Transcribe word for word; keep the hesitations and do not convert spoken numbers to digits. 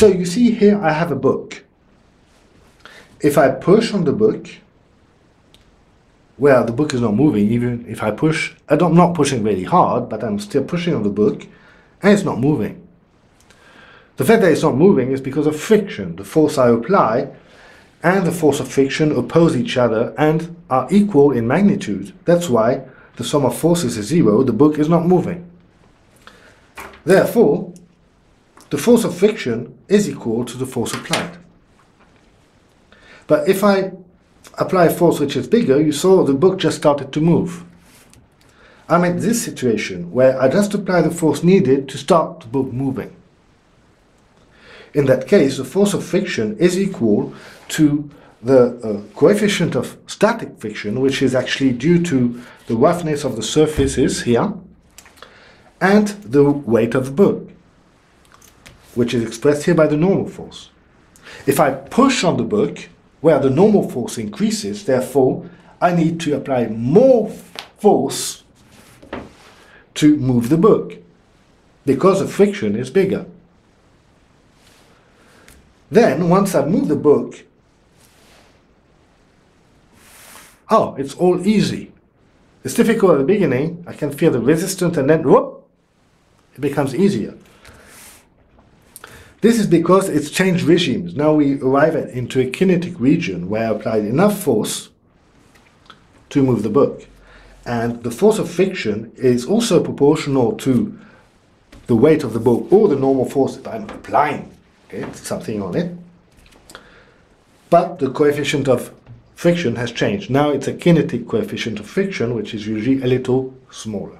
So you see here I have a book. If I push on the book, well, the book is not moving. Even if I push, I'm not pushing really hard, but I'm still pushing on the book, and it's not moving. The fact that it's not moving is because of friction. The force I apply and the force of friction oppose each other and are equal in magnitude. That's why the sum of forces is zero, the book is not moving. Therefore, the force of friction is equal to the force applied. But if I apply a force which is bigger, you saw the book just started to move. I'm at this situation where I just apply the force needed to start the book moving. In that case, the force of friction is equal to the uh, coefficient of static friction, which is actually due to the roughness of the surfaces here, and the weight of the book, which is expressed here by the normal force. If I push on the book, where the normal force increases, therefore, I need to apply more force to move the book, because the friction is bigger. Then, once I've moved the book, oh, it's all easy. It's difficult at the beginning, I can feel the resistance, and then, whoop, it becomes easier. This is because it's changed regimes. Now we arrive at, into a kinetic region where I applied enough force to move the book. And the force of friction is also proportional to the weight of the book or the normal force that I'm applying. It's something on it. But the coefficient of friction has changed. Now it's a kinetic coefficient of friction, which is usually a little smaller.